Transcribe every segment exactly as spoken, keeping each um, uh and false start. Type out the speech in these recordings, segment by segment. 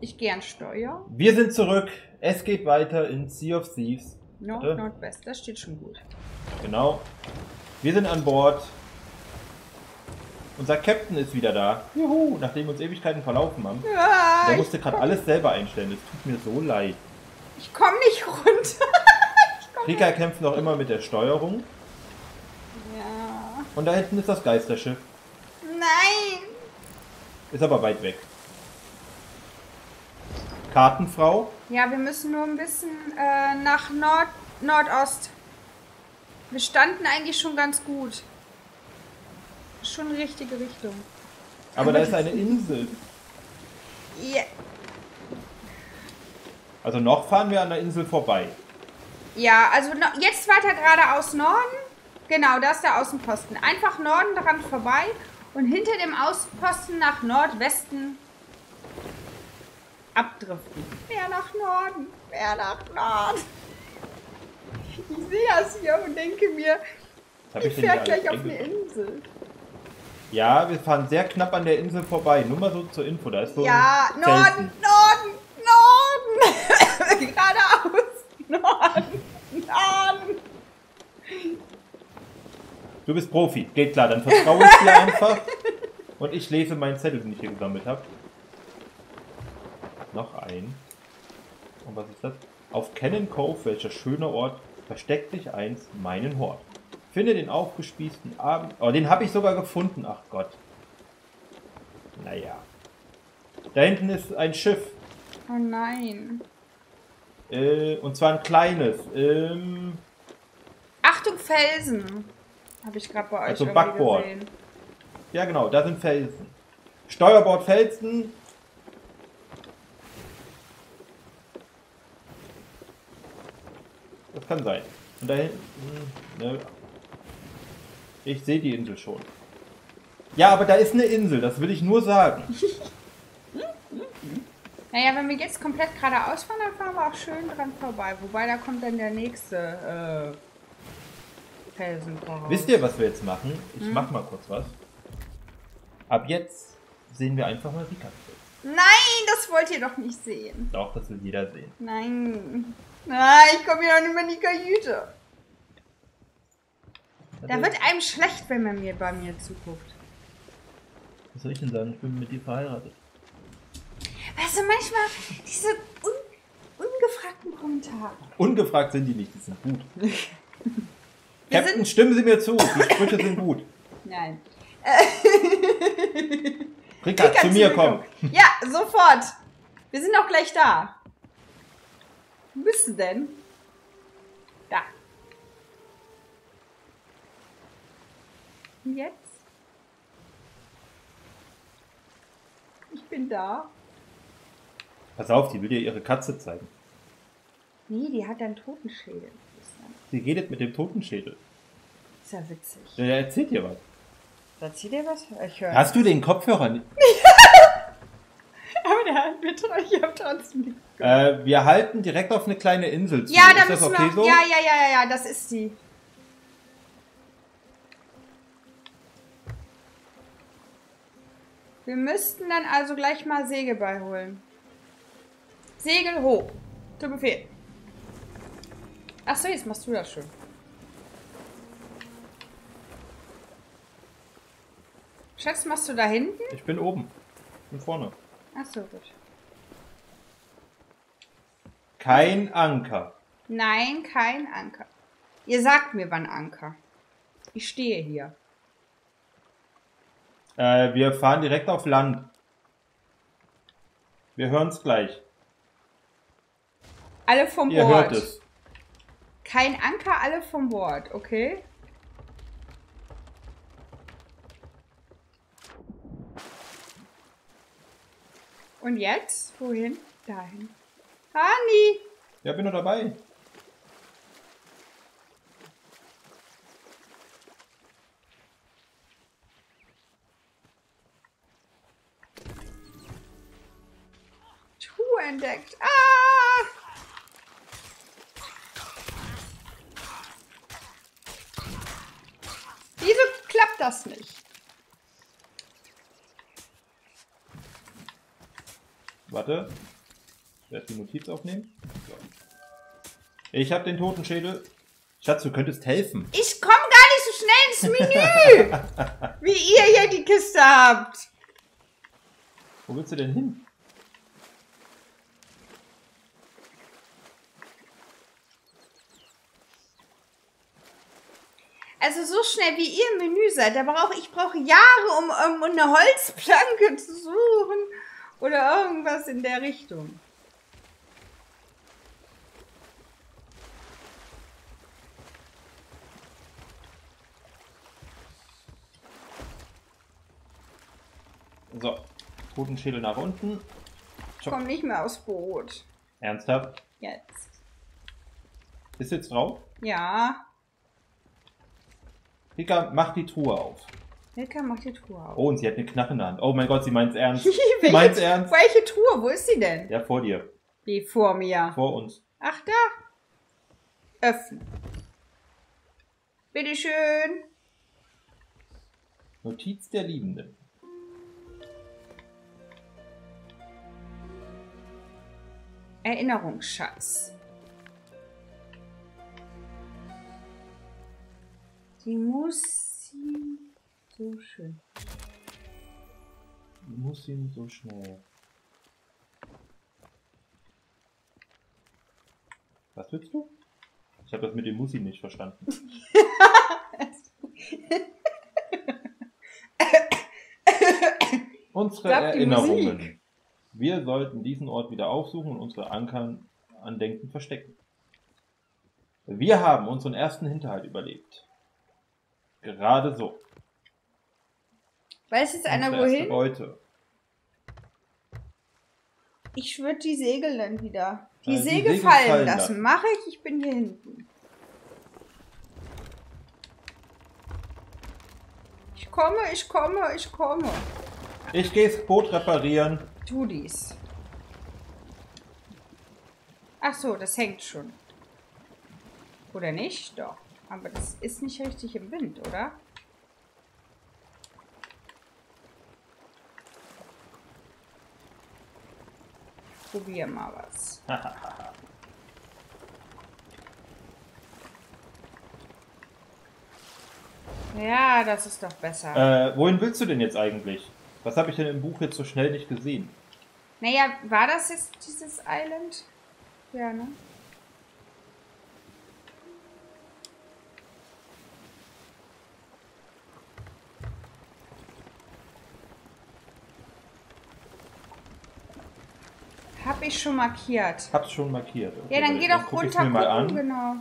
Ich gehe an Steuer. Wir sind zurück. Es geht weiter in Sea of Thieves. Nord, Bitte? Nordwest, das steht schon gut. Genau. Wir sind an Bord. Unser Captain ist wieder da. Juhu, nachdem wir uns Ewigkeiten verlaufen haben. Ja, der musste gerade alles selber einstellen. Das tut mir so leid. Ich komme nicht runter. komm Rica nicht. kämpft noch immer mit der Steuerung. Ja. Und da hinten ist das Geisterschiff. Nein. Ist aber weit weg. Kartenfrau? Ja, wir müssen nur ein bisschen äh, nach Nord Nordost. Wir standen eigentlich schon ganz gut. Schon richtige Richtung. Aber, Aber da ist eine Insel. Ja. Also noch fahren wir an der Insel vorbei. Ja, also no jetzt weiter geradeaus Norden. Genau, da ist der Außenposten. Einfach Norden daran vorbei und hinter dem Außenposten nach Nordwesten abdriften. Mehr nach Norden, mehr nach Norden. Ich sehe das hier und denke mir, ich fähre gleich auf eine Insel. Ja, wir fahren sehr knapp an der Insel vorbei. Nur mal so zur Info, da ist so. Ja, Norden, Norden, Norden! Geradeaus, Norden, Norden! Du bist Profi, geht klar, dann vertraue ich dir einfach. Und ich lese meinen Zettel, den ich hier gesammelt habe. Noch ein. Und was ist das? Auf Cannon Cove, welcher schöner Ort, versteckt sich einst meinen Hort. Finde den aufgespießten Abend... Oh, den habe ich sogar gefunden. Ach Gott. Naja. Da hinten ist ein Schiff. Oh nein. Äh, und zwar ein kleines. Ähm... Achtung, Felsen. Habe ich gerade bei euch also Backboard. Gesehen. Ja genau, da sind Felsen. Steuerbord Felsen. Das kann sein. Und da hinten... Ne, ich sehe die Insel schon. Ja, aber da ist eine Insel, das will ich nur sagen. Naja, wenn wir jetzt komplett geradeaus fahren, dann fahren wir auch schön dran vorbei. Wobei, da kommt dann der nächste äh, Felsen voraus. Wisst ihr, was wir jetzt machen? Ich hm? mach mal kurz was. Ab jetzt sehen wir einfach mal Rica. Nein, das wollt ihr doch nicht sehen. Doch, das will jeder sehen. Nein. Na, ich komme hier noch nicht mehr in die Kajüte. Da wird einem schlecht, wenn man mir bei mir zuguckt. Was soll ich denn sagen? Ich bin mit dir verheiratet. Weißt du, manchmal diese un ungefragten Kommentare. Ungefragt sind die nicht, die sind gut. Captain, sind... stimmen Sie mir zu, die Sprüche sind gut. Nein. Rica, zu mir komm. Ja, sofort. Wir sind auch gleich da. Wo bist du denn? Da. Und jetzt? Ich bin da. Pass auf, die will dir ihre Katze zeigen. Nee, die hat einen Totenschädel. Sie redet mit dem Totenschädel. Ist ja witzig. Ja, er erzählt dir was. Erzählt dir was? Ich höre. Hast du den Kopfhörer nicht? Aber der hat mir ich hab trotzdem äh, wir halten direkt auf eine kleine Insel zu. Ja, ist da das okay wir, so? Ja, ja, ja, ja, das ist sie. Wir müssten dann also gleich mal Segel beiholen. Segel hoch. Zu Befehl. Achso, jetzt machst du das schön. Schatz, machst du da hinten? Ich bin oben. Ich bin vorne. Achso, gut. Kein Anker. Nein, kein Anker. Ihr sagt mir, wann Anker. Ich stehe hier. Äh, wir fahren direkt auf Land. Wir hören es gleich. Alle vom Bord. Ihr hört es. Kein Anker, alle vom Bord, okay? Und jetzt? Wohin? Dahin. Hani! Ja, bin noch dabei. Entdeckt. Ah! Wieso klappt das nicht? Warte. Ich werde die Notiz aufnehmen. So. Ich habe den Totenschädel. Schatz, du könntest helfen. Ich komme gar nicht so schnell ins Menü. Wie ihr hier die Kiste habt. Wo willst du denn hin? Also so schnell wie ihr im Menü seid, da brauche ich brauche Jahre, um, um eine Holzplanke zu suchen oder irgendwas in der Richtung. So, Totenschädel nach unten. Ich komme nicht mehr aufs Boot. Ernsthaft? Jetzt. Ist jetzt drauf? Ja. Rica, mach die Truhe auf. Rica, mach die Truhe auf. Oh, und sie hat eine Knarre in der Hand. Oh mein Gott, sie meint's ernst. welche, meint's ernst. Welche Truhe? Wo ist sie denn? Ja, vor dir. Wie, vor mir? Vor uns. Ach, da. Öffnen. Bitteschön. Notiz der Liebenden. Erinnerungsschatz. Die Musik so schön. Die Musik so schnell. Was willst du? Ich habe das mit dem Musik nicht verstanden. Unsere Erinnerungen. Musik. Wir sollten diesen Ort wieder aufsuchen und unsere Ankern Andenken verstecken. Wir haben unseren ersten Hinterhalt überlebt. Gerade so. Weiß jetzt einer wohin? Leute. Ich würde die Segel dann wieder. Die, äh, Segel, die Segel fallen, fallen lassen. lassen. Mache ich, ich bin hier hinten. Ich komme, ich komme, ich komme. Ich gehe das Boot reparieren. Tu dies. Ach so, das hängt schon. Oder nicht? Doch. Aber das ist nicht richtig im Wind, oder? Probier mal was. Ja, das ist doch besser. Äh, wohin willst du denn jetzt eigentlich? Was habe ich denn im Buch jetzt so schnell nicht gesehen? Naja, war das jetzt dieses Island? Ja, ne? Hab ich schon markiert. Hab's schon markiert. Okay, ja, dann geh doch runter gucken, mal an. Genau.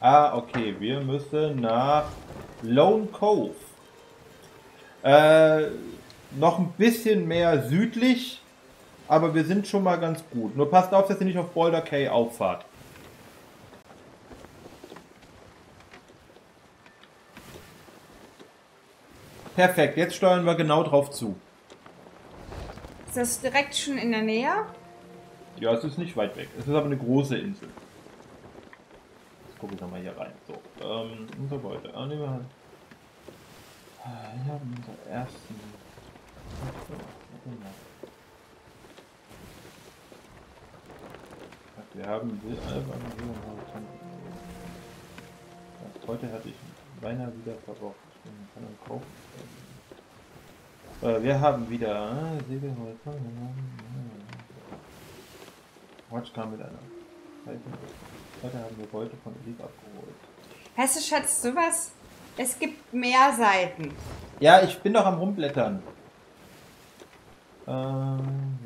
Ah, okay. Wir müssen nach Lone Cove. Äh, noch ein bisschen mehr südlich, aber wir sind schon mal ganz gut. Nur passt auf, dass ihr nicht auf Boulder Cay auffahrt. Perfekt, jetzt steuern wir genau drauf zu. Ist das direkt schon in der Nähe? Ja, es ist nicht weit weg. Es ist aber eine große Insel. Jetzt gucken wir mal hier rein. So, ähm, unser Beute. Ah, nehmen wir halt. Wir haben unseren ersten. Wir haben heute hatte ich beinahe wieder verbraucht. Ich bin Cannon Cove. Äh, wir haben wieder Segelholz. Quatsch kam mit einer. Heute haben wir Beute von Rica abgeholt. Hast du, Schatz, sowas? Es gibt mehr Seiten. Ja, ich bin doch am Rumblättern. Ähm,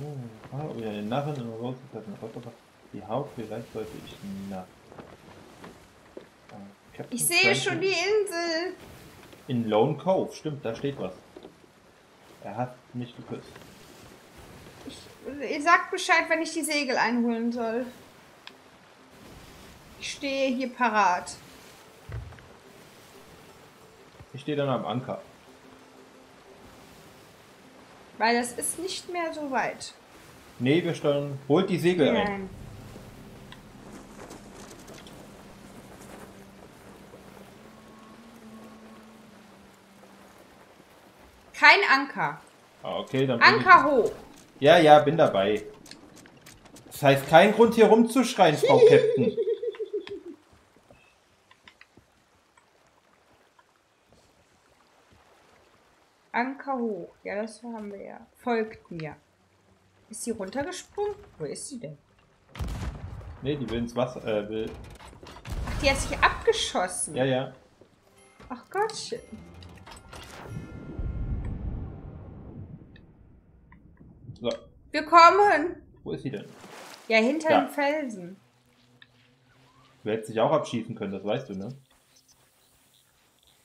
ja, ja, ja. Den Narren immer rausgelassen. Die Haut, vielleicht sollte ich nach. Äh, ich sehe schon die Insel. In Lone Cove, stimmt, da steht was. Er hat mich geküsst. Ich, ihr sagt Bescheid, wenn ich die Segel einholen soll. Ich stehe hier parat. Ich stehe dann am Anker. Weil das ist nicht mehr so weit. Nee, wir steuern. Holt die Segel Nein. ein. Kein Anker. Ah, okay, dann bin Anker ich... hoch! Ja, ja, bin dabei. Das heißt, kein Grund hier rumzuschreien, Frau Captain. Anker hoch. Ja, das haben wir ja. Folgt mir. Ist sie runtergesprungen? Wo ist sie denn? Ne, die will ins Wasser. Äh, will. Ach, die hat sich abgeschossen. Ja, ja. Ach Gottchen. So. Wir kommen. Wo ist sie denn? Ja, hinter da. Dem Felsen. Du hättest dich auch abschießen können, das weißt du, ne?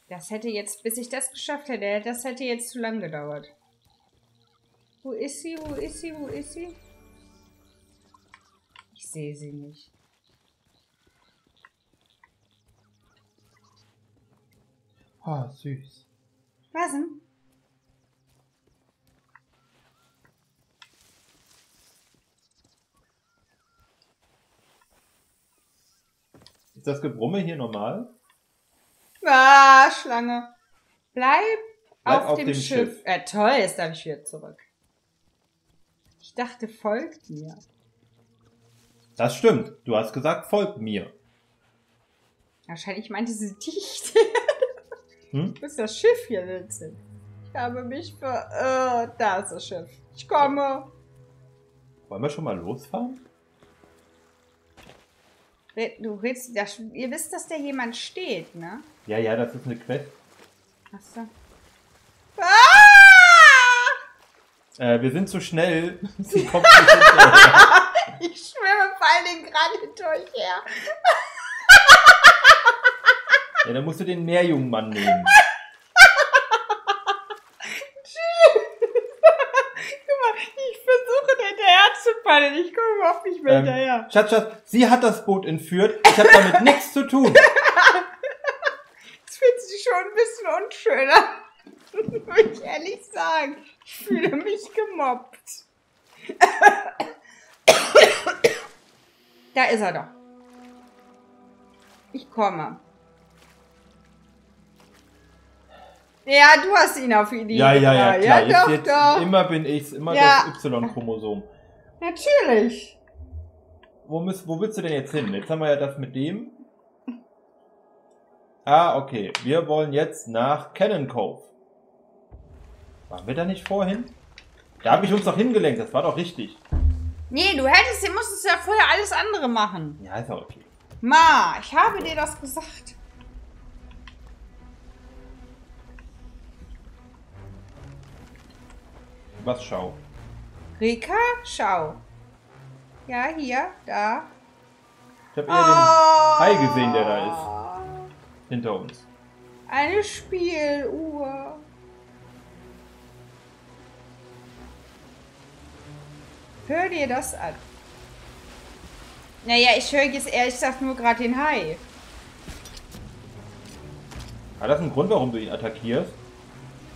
Das hätte jetzt, bis ich das geschafft hätte, das hätte jetzt zu lang gedauert. Wo ist sie? Wo ist sie? Wo ist sie? Ich sehe sie nicht. Ah, oh, süß. Was denn? Ist das Gebrumme hier normal? Ah, Schlange. Bleib, Bleib auf, auf dem, dem Schiff. Schiff. Äh, toll, jetzt darf ich wieder zurück. Ich dachte, folgt mir. Das stimmt. Du hast gesagt, folgt mir. Wahrscheinlich meinte sie dich. Hm? Wo ist das Schiff hier, Wilson? Ich habe mich verirrt. Da ist das Schiff. Ich komme. Wollen wir schon mal losfahren? Du redest, das, ihr wisst, dass da jemand steht, ne? Ja, ja, das ist eine Quest. Ach so. Ah! Äh, wir sind zu schnell. Sie kommt nicht hinterher. Ich schwimme vor allen Dingen gerade hinter euch her. Ja, dann musst du den Meerjungmann nehmen. Ich komme auf mich mehr ähm, hinterher. Schatz, Schatz, sie hat das Boot entführt. Ich habe damit nichts zu tun. Das fühlt sich schon ein bisschen unschöner. Würde ich ehrlich sagen. Ich fühle mich gemobbt. Da ist er doch. Ich komme. Ja, du hast ihn auf Idee. Ja, ja, ja, klar. Ja, jetzt, doch, jetzt doch. Immer bin ich's. Immer ja. Das Y-Chromosom. Natürlich! Wo, müsst, wo willst du denn jetzt hin? Jetzt haben wir ja das mit dem. Ah, okay. Wir wollen jetzt nach Cannon Cove. Waren wir da nicht vorhin? Da habe ich uns doch hingelenkt. Das war doch richtig. Nee, du hättest, du musstest ja vorher alles andere machen. Ja, ist auch okay. Ma, ich habe dir das gesagt. Was schau? Rica, schau. Ja, hier, da. Ich habe eher oh. den Hai gesehen, der da ist. Hinter uns. Eine Spieluhr. Hör dir das an. Naja, ich höre jetzt ehrlich gesagt nur gerade den Hai. Hat das einen Grund, warum du ihn attackierst?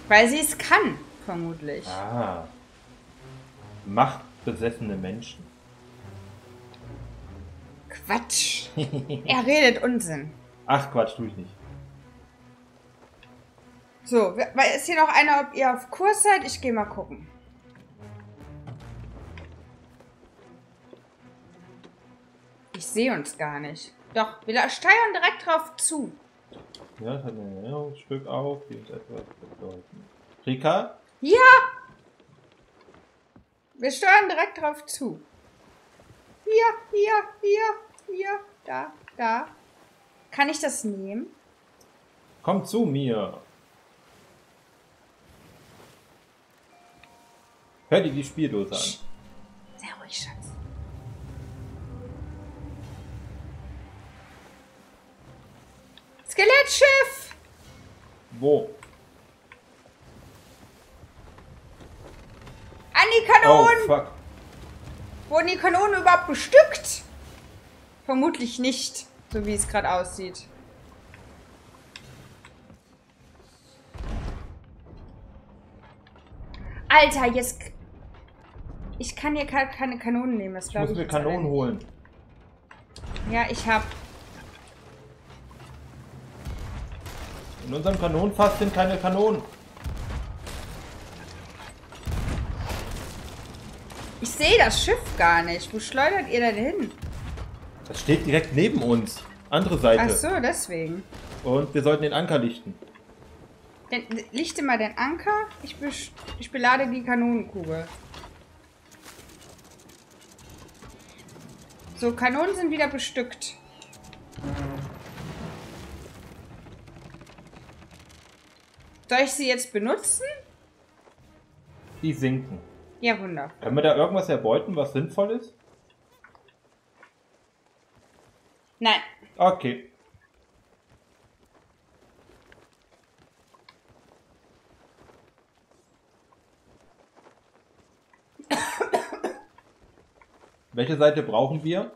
Weil sie es kann, vermutlich. Ah. Machtbesessene Menschen. Quatsch. Er redet Unsinn. Ach, Quatsch, tue ich nicht. So, ist hier noch einer, ob ihr auf Kurs seid? Ich gehe mal gucken. Ich sehe uns gar nicht. Doch, wir steuern direkt drauf zu. Ja, das hat ein Erinnerungsstück auf, die uns etwas bedeuten. Rica? Ja! Wir steuern direkt drauf zu. Hier, hier, hier, hier, da, da. Kann ich das nehmen? Komm zu mir. Hör dir die Spieldose an. Psst. Sehr ruhig, Schatz. Skelettschiff! Wo? Die Kanonen! Oh, fuck. Wurden die Kanonen überhaupt bestückt? Vermutlich nicht, so wie es gerade aussieht. Alter, jetzt... Ich kann hier keine Kanonen nehmen, das glaube ich. Ich muss mir Kanonen holen. Ja, ich hab... In unserem Kanonenfass sind keine Kanonen. Ich sehe das Schiff gar nicht. Wo schleudert ihr denn hin? Das steht direkt neben uns. Andere Seite. Ach so, deswegen. Und wir sollten den Anker lichten. Den, lichte mal den Anker. Ich, be ich belade die Kanonenkugel. So, Kanonen sind wieder bestückt. Soll ich sie jetzt benutzen? Die sinken. Ja, wunderbar. Können wir da irgendwas erbeuten, was sinnvoll ist? Nein. Okay. Welche Seite brauchen wir?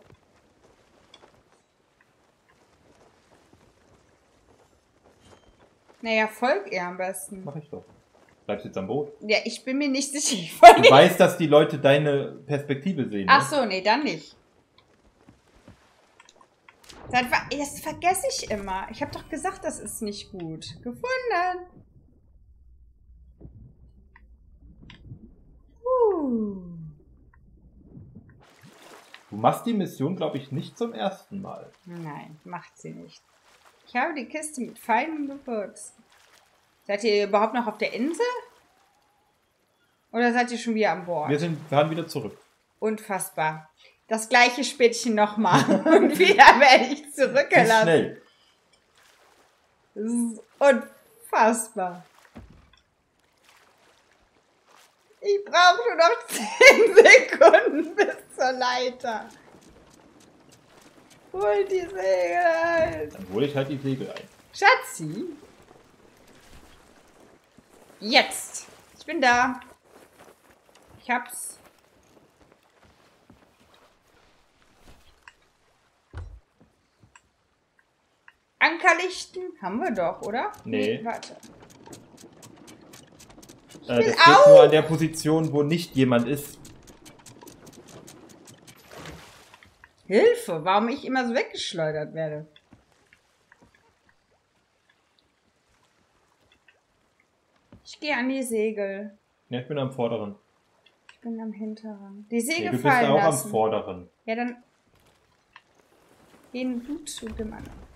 Naja, folg ihr am besten. Mach ich doch. Bleibst jetzt am Boot? Ja, ich bin mir nicht sicher. Du weißt, dass die Leute deine Perspektive sehen. Ach so, nee, dann nicht. Das, war, das vergesse ich immer. Ich habe doch gesagt, das ist nicht gut. Gefunden. Uh. Du machst die Mission, glaube ich, nicht zum ersten Mal. Nein, macht sie nicht. Ich habe die Kiste mit feinem Gewürz. Seid ihr überhaupt noch auf der Insel? Oder seid ihr schon wieder an Bord? Wir sind, fahren wieder zurück. Unfassbar. Das gleiche Spätchen nochmal. Und wieder werde ich zurückgelassen. Schnell. Das ist unfassbar. Ich brauche nur noch zehn Sekunden bis zur Leiter. Hol die Segel ein. Dann hole ich halt die Segel ein. Schatzi. Jetzt. Ich bin da. Ich hab's. Ankerlichten haben wir doch, oder? Nee. Warte. Ich äh, das geht auf. Nur an der Position, wo nicht jemand ist. Hilfe, warum ich immer so weggeschleudert werde. Ich gehe an die Segel. Ja, ich bin am vorderen. Ich bin am hinteren. Die Segel nee, fallen lassen. Du bist auch lassen. Am vorderen. Ja, dann gehen du zu dem anderen.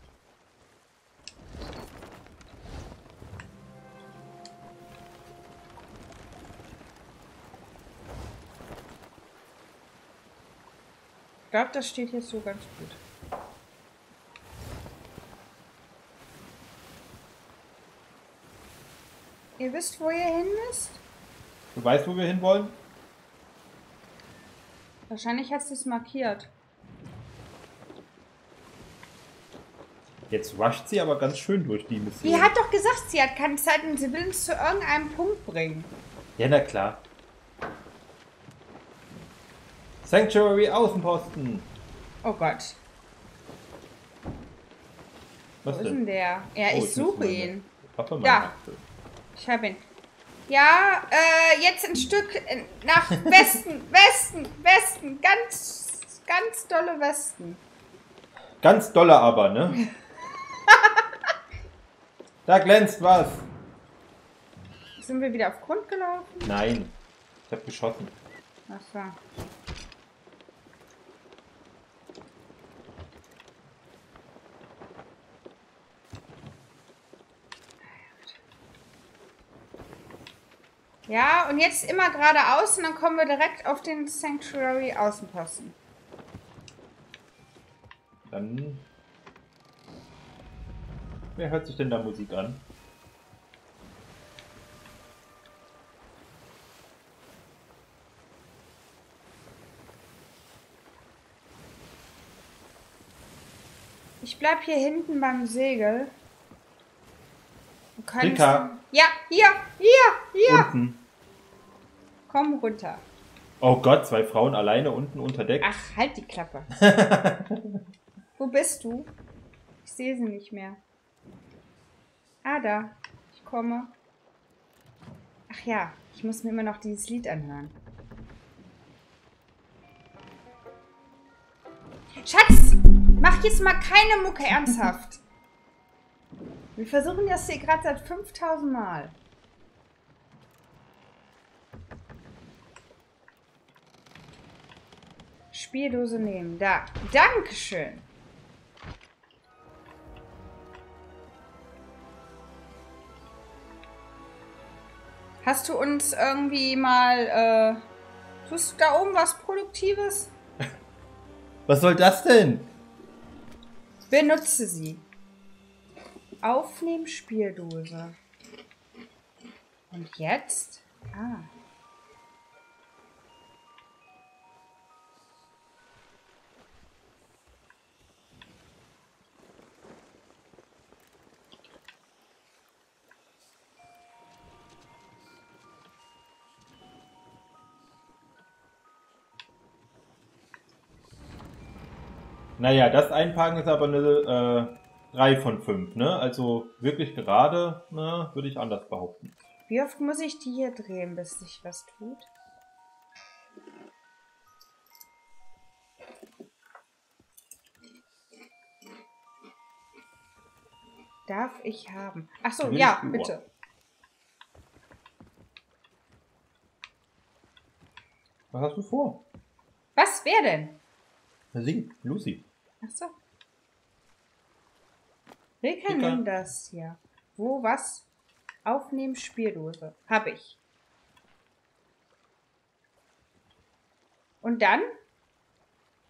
Ich glaube, das steht jetzt so ganz gut. Ihr wisst, wo ihr hin müsst? Du weißt, wo wir hinwollen? Wahrscheinlich hat sie es markiert. Jetzt rusht sie aber ganz schön durch die Mission. Die hat doch gesagt, sie hat keine Zeit und sie will uns zu irgendeinem Punkt bringen. Ja, na klar. Sanctuary Außenposten. Oh Gott. Was Wo denn? Ist denn der? Ja, oh, ich, ich suche ihn. Warte mal. Da. Ich habe ihn. Ja, äh, jetzt ein Stück nach Westen, Westen, Westen. Ganz, ganz dolle Westen. Ganz dolle aber, ne? Da glänzt was. Sind wir wieder auf Grund gelaufen? Nein. Ich habe geschossen. Ach so. Ja, und jetzt immer geradeaus und dann kommen wir direkt auf den Sanctuary Außenposten. Dann... Wer hört sich denn da Musik an? Ich bleib hier hinten beim Segel. Rica. Ja, hier, hier, hier. Unten. Komm runter. Oh Gott, zwei Frauen alleine unten unter Deck. Ach, halt die Klappe. Wo bist du? Ich sehe sie nicht mehr. Ah, da. Ich komme. Ach ja, ich muss mir immer noch dieses Lied anhören. Schatz, mach jetzt mal keine Mucke ernsthaft. Wir versuchen das hier gerade seit fünftausend Mal. Spieldose nehmen. Da. Dankeschön. Hast du uns irgendwie mal... Äh, tust du da oben was Produktives? Was soll das denn? Benutze sie. Aufnehmen Spieldose. Und jetzt? Ah. Naja, das Einparken ist aber eine äh, drei von fünf, ne? Also wirklich gerade, ne, würde ich anders behaupten. Wie oft muss ich die hier drehen, bis sich was tut? Darf ich haben? Achso, ja, bitte. Was hast du vor? Was? Wer denn? Sie, Lucy. Achso. Rica, nimm das hier. Wo, was? Aufnehmen, Spieldose. Hab ich. Und dann?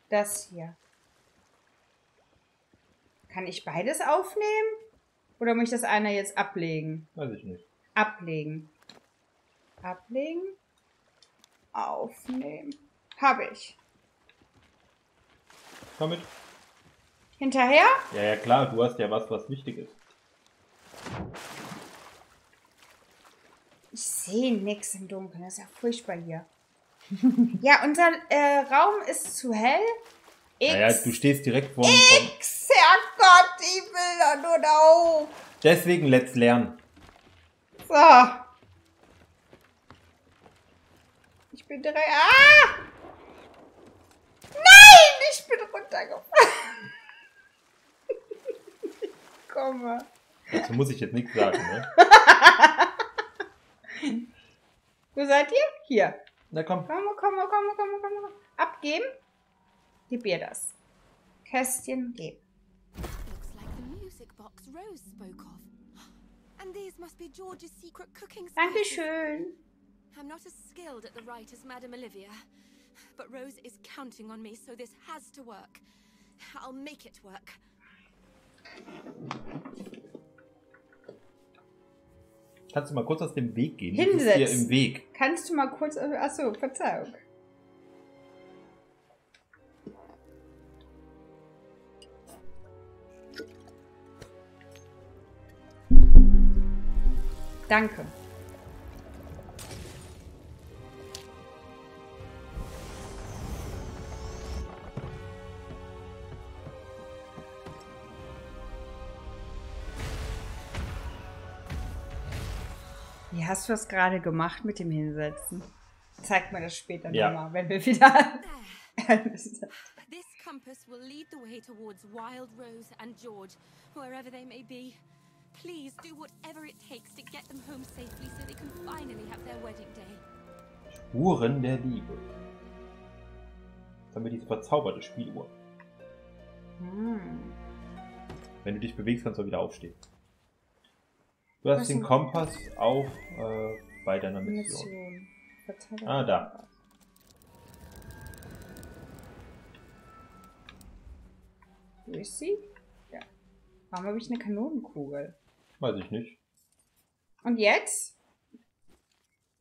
Das hier. Kann ich beides aufnehmen? Oder muss ich das eine jetzt ablegen? Weiß ich nicht. Ablegen. Ablegen. Aufnehmen. Hab ich. Damit. Hinterher? Ja, ja, klar, du hast ja was, was wichtig ist. Ich sehe nichts im Dunkeln, das ist ja furchtbar hier. Ja, unser äh, Raum ist zu hell. X. Naja, du stehst direkt vor dem. X, Herrgott, ich will da nur da hoch. Deswegen, let's lernen. So. Ich bin direkt. Ah! Ich bin runtergefallen. Ich komme. Dazu muss ich jetzt nichts sagen, ne? Wo seid ihr? Hier. Na komm. Komm, komm, komm, komm, komm, komm. Abgeben. Gib ihr das. Kästchen geben. Dankeschön. I'm not as skilled at the right as Madame Olivia. But Rose is counting on me, so this has to work. I'll make it work. Kannst du mal kurz aus dem Weg gehen? Hinsetz. Hier im Weg. Kannst du mal kurz... Achso, Verzeihung. Danke. Hast du das gerade gemacht mit dem Hinsetzen? Zeig mir das später ja. nochmal, wenn wir wieder... Spuren der Liebe. Damit diese verzauberte Spieluhr. Hm. Wenn du dich bewegst, kannst du wieder aufstehen. Du hast den Kompass auf äh, bei deiner Mission. Mission. Ah, da. Wo ist sie? Ja. Warum habe ich eine Kanonenkugel? Weiß ich nicht. Und jetzt?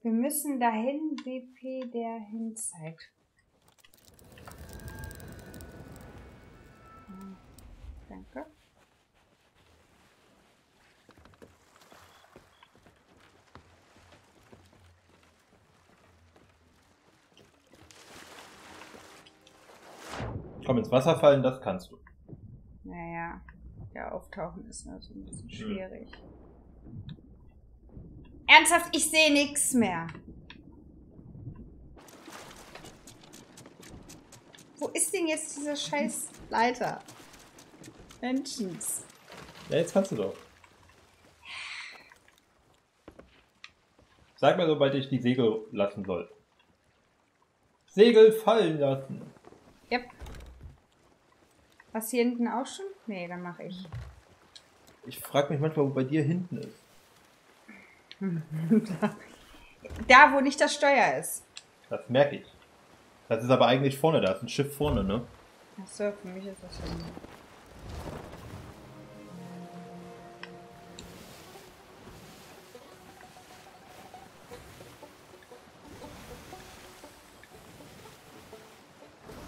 Wir müssen dahin, B P, der hinzeigt. Hm. Danke. Komm, ins Wasser fallen, das kannst du. Naja, ja, auftauchen ist nur so ein bisschen schwierig. Mhm. Ernsthaft, ich sehe nichts mehr. Wo ist denn jetzt dieser scheiß Leiter? Menschens. Ja, jetzt kannst du doch. Sag mal, sobald ich die Segel lassen soll. Segel fallen lassen. Yep. Was hier hinten auch schon? Nee, dann mache ich. Ich frage mich manchmal, wo bei dir hinten ist. da, da, wo nicht das Steuer ist. Das merke ich. Das ist aber eigentlich vorne, da ist ein Schiff vorne, ne? Achso, für mich ist das schon.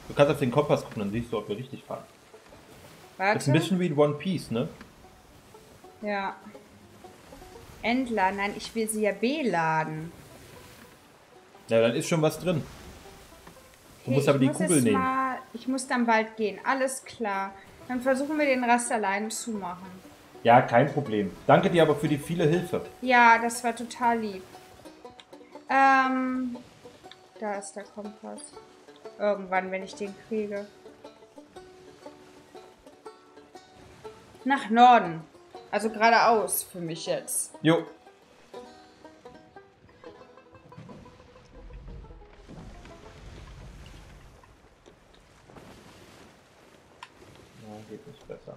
Du kannst auf den Kompass gucken, dann siehst du, ob wir richtig fahren. Warte. Das ist ein bisschen wie One Piece, ne? Ja. Entladen, nein, ich will sie ja beladen. Ja, dann ist schon was drin. Du hey, musst aber die muss Kugel nehmen. Mal, ich muss dann bald gehen, alles klar. Dann versuchen wir den Rast alleine zu machen. Ja, kein Problem. Danke dir aber für die viele Hilfe. Ja, das war total lieb. Ähm, da ist der Kompass. Irgendwann, wenn ich den kriege. Nach Norden. Also geradeaus für mich jetzt. Jo. Ja, geht nicht besser.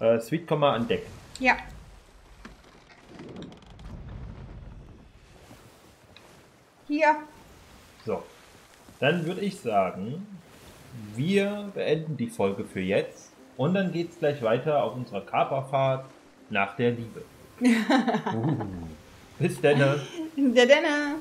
Äh, Sweet, komm mal an Deck. Ja. Hier. So. Dann würde ich sagen, wir beenden die Folge für jetzt und dann geht es gleich weiter auf unserer Kaperfahrt nach der Liebe. uh, bis dann. Der Denner.